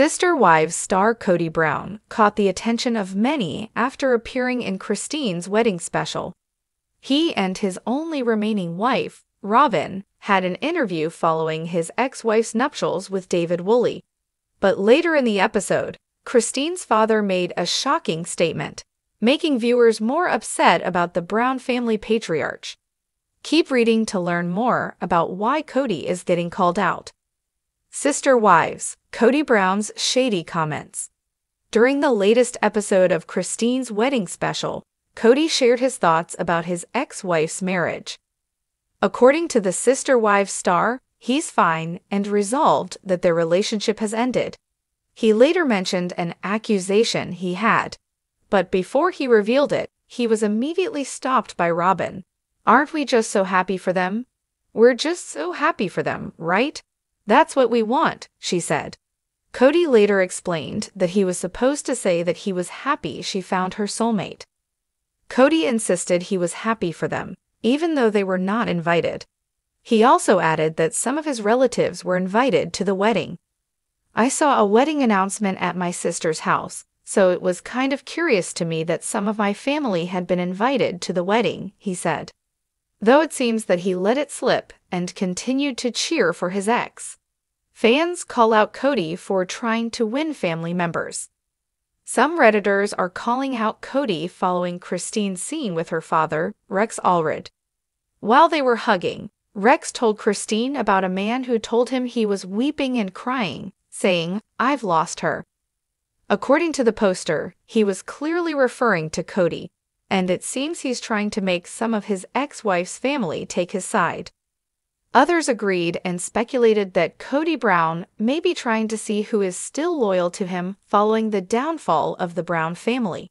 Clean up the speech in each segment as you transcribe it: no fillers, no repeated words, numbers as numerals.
Sister Wives star Kody Brown caught the attention of many after appearing in Christine's wedding special. He and his only remaining wife, Robyn, had an interview following his ex-wife's nuptials with David Woolley. But later in the episode, Christine's father made a shocking statement, making viewers more upset about the Brown family patriarch. Keep reading to learn more about why Kody is getting called out. Sister Wives, Kody Brown's shady comments. During the latest episode of Christine's wedding special, Kody shared his thoughts about his ex-wife's marriage. According to the Sister Wives star, he's fine and resolved that their relationship has ended. He later mentioned an accusation he had, but before he revealed it, he was immediately stopped by Robyn. Aren't we just so happy for them? We're just so happy for them, right? That's what we want, she said. Kody later explained that he was supposed to say that he was happy she found her soulmate. Kody insisted he was happy for them, even though they were not invited. He also added that some of his relatives were invited to the wedding. I saw a wedding announcement at my sister's house, so it was kind of curious to me that some of my family had been invited to the wedding, he said. Though it seems that he let it slip and continued to cheer for his ex. Fans call out Kody for trying to win family members. Some Redditors are calling out Kody following Christine's scene with her father, Rex Allred. While they were hugging, Rex told Christine about a man who told him he was weeping and crying, saying, "I've lost her." According to the poster, he was clearly referring to Kody, and it seems he's trying to make some of his ex-wife's family take his side. Others agreed and speculated that Kody Brown may be trying to see who is still loyal to him following the downfall of the Brown family.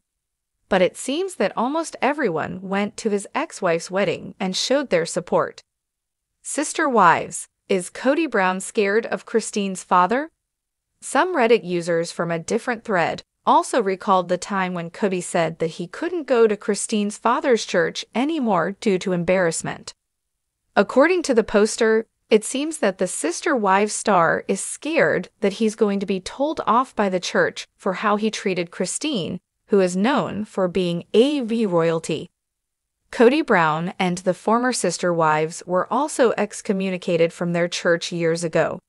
But it seems that almost everyone went to his ex-wife's wedding and showed their support. Sister Wives, is Kody Brown scared of Christine's father? Some Reddit users from a different thread also recalled the time when Kody said that he couldn't go to Christine's father's church anymore due to embarrassment. According to the poster, it seems that the Sister Wives star is scared that he's going to be told off by the church for how he treated Christine, who is known for being AUB royalty. Kody Brown and the former Sister Wives were also excommunicated from their church years ago.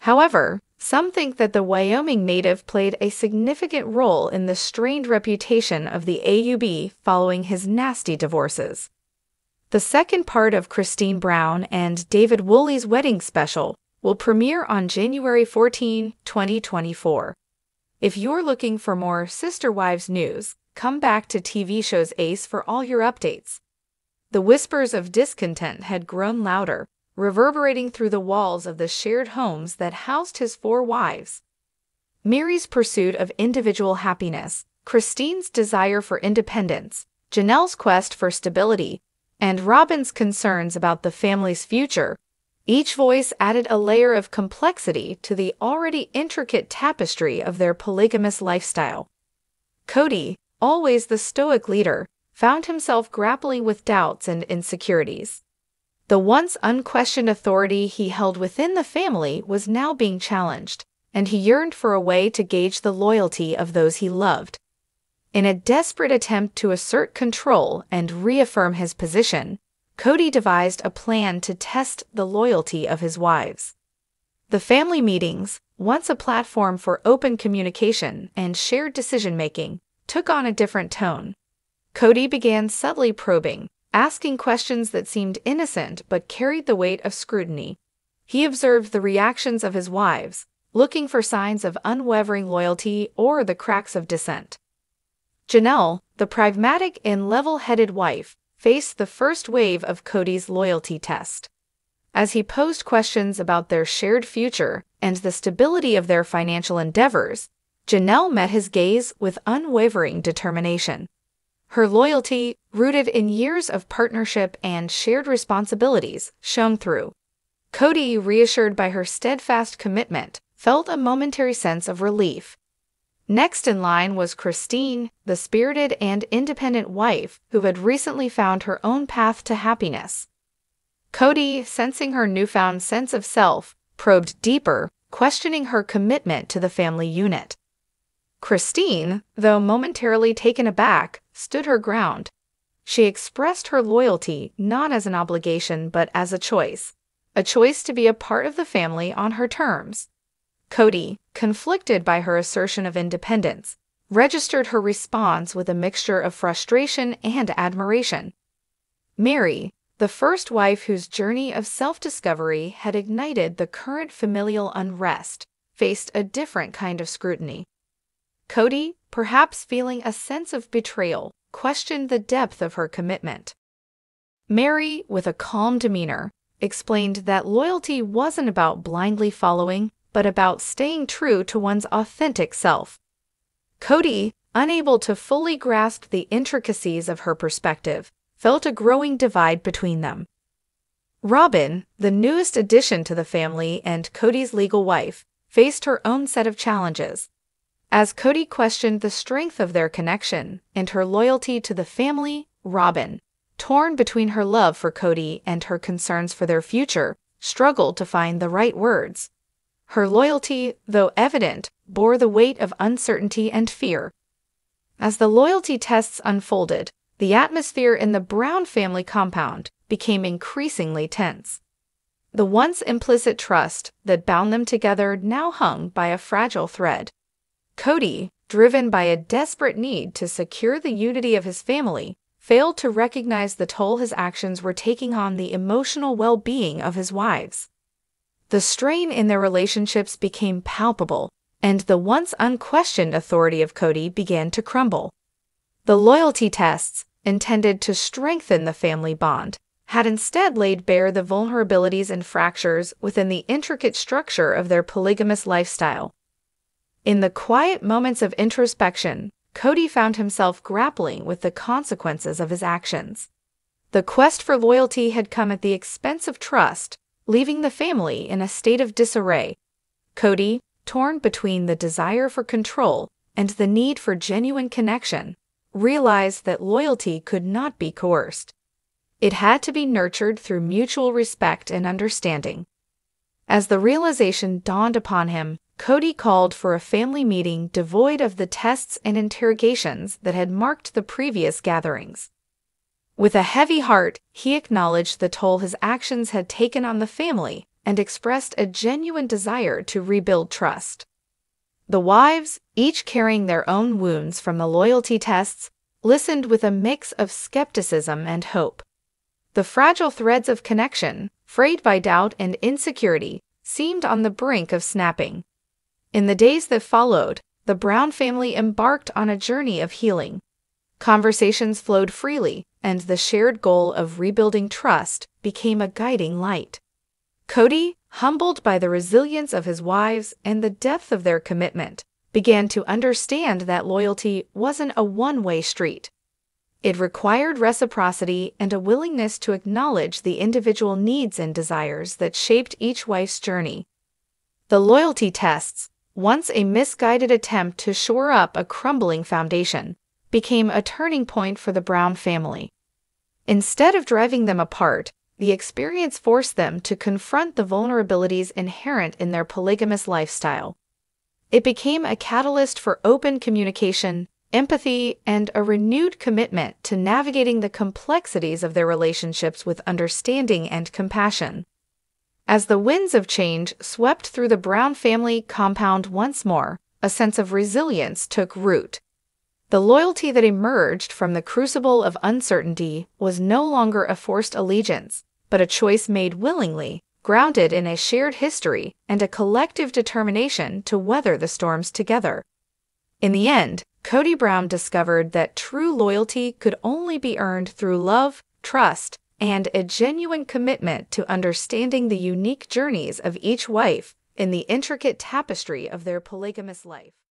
However, some think that the Wyoming native played a significant role in the strained reputation of the AUB following his nasty divorces. The second part of Christine Brown and David Woolley's wedding special will premiere on January 14, 2024. If you're looking for more Sister Wives news, come back to TV Show's Ace for all your updates. The whispers of discontent had grown louder, reverberating through the walls of the shared homes that housed his four wives. Meri's pursuit of individual happiness, Christine's desire for independence, Janelle's quest for stability, and Robyn's concerns about the family's future, each voice added a layer of complexity to the already intricate tapestry of their polygamous lifestyle. Kody, always the stoic leader, found himself grappling with doubts and insecurities. The once unquestioned authority he held within the family was now being challenged, and he yearned for a way to gauge the loyalty of those he loved. In a desperate attempt to assert control and reaffirm his position, Kody devised a plan to test the loyalty of his wives. The family meetings, once a platform for open communication and shared decision-making, took on a different tone. Kody began subtly probing, asking questions that seemed innocent but carried the weight of scrutiny. He observed the reactions of his wives, looking for signs of unwavering loyalty or the cracks of dissent. Janelle, the pragmatic and level-headed wife, faced the first wave of Kody's loyalty test. As he posed questions about their shared future and the stability of their financial endeavors, Janelle met his gaze with unwavering determination. Her loyalty, rooted in years of partnership and shared responsibilities, shone through. Kody, reassured by her steadfast commitment, felt a momentary sense of relief. Next in line was Christine, the spirited and independent wife who had recently found her own path to happiness. Kody, sensing her newfound sense of self, probed deeper, questioning her commitment to the family unit. Christine, though momentarily taken aback, stood her ground. She expressed her loyalty not as an obligation but as a choice to be a part of the family on her terms. Kody, conflicted by her assertion of independence, registered her response with a mixture of frustration and admiration. Meri, the first wife whose journey of self-discovery had ignited the current familial unrest, faced a different kind of scrutiny. Kody, perhaps feeling a sense of betrayal, questioned the depth of her commitment. Meri, with a calm demeanor, explained that loyalty wasn't about blindly following, but about staying true to one's authentic self. Kody, unable to fully grasp the intricacies of her perspective, felt a growing divide between them. Robyn, the newest addition to the family and Kody's legal wife, faced her own set of challenges. As Kody questioned the strength of their connection and her loyalty to the family, Robyn, torn between her love for Kody and her concerns for their future, struggled to find the right words. Her loyalty, though evident, bore the weight of uncertainty and fear. As the loyalty tests unfolded, the atmosphere in the Brown family compound became increasingly tense. The once implicit trust that bound them together now hung by a fragile thread. Kody, driven by a desperate need to secure the unity of his family, failed to recognize the toll his actions were taking on the emotional well-being of his wives. The strain in their relationships became palpable, and the once unquestioned authority of Kody began to crumble. The loyalty tests, intended to strengthen the family bond, had instead laid bare the vulnerabilities and fractures within the intricate structure of their polygamous lifestyle. In the quiet moments of introspection, Kody found himself grappling with the consequences of his actions. The quest for loyalty had come at the expense of trust, leaving the family in a state of disarray. Kody, torn between the desire for control and the need for genuine connection, realized that loyalty could not be coerced. It had to be nurtured through mutual respect and understanding. As the realization dawned upon him, Kody called for a family meeting devoid of the tests and interrogations that had marked the previous gatherings. With a heavy heart, he acknowledged the toll his actions had taken on the family and expressed a genuine desire to rebuild trust. The wives, each carrying their own wounds from the loyalty tests, listened with a mix of skepticism and hope. The fragile threads of connection, frayed by doubt and insecurity, seemed on the brink of snapping. In the days that followed, the Brown family embarked on a journey of healing. Conversations flowed freely, and the shared goal of rebuilding trust became a guiding light. Kody, humbled by the resilience of his wives and the depth of their commitment, began to understand that loyalty wasn't a one-way street. It required reciprocity and a willingness to acknowledge the individual needs and desires that shaped each wife's journey. The loyalty tests, once a misguided attempt to shore up a crumbling foundation, became a turning point for the Brown family. Instead of driving them apart, the experience forced them to confront the vulnerabilities inherent in their polygamous lifestyle. It became a catalyst for open communication, empathy, and a renewed commitment to navigating the complexities of their relationships with understanding and compassion. As the winds of change swept through the Brown family compound once more, a sense of resilience took root. The loyalty that emerged from the crucible of uncertainty was no longer a forced allegiance, but a choice made willingly, grounded in a shared history and a collective determination to weather the storms together. In the end, Kody Brown discovered that true loyalty could only be earned through love, trust, and a genuine commitment to understanding the unique journeys of each wife in the intricate tapestry of their polygamous life.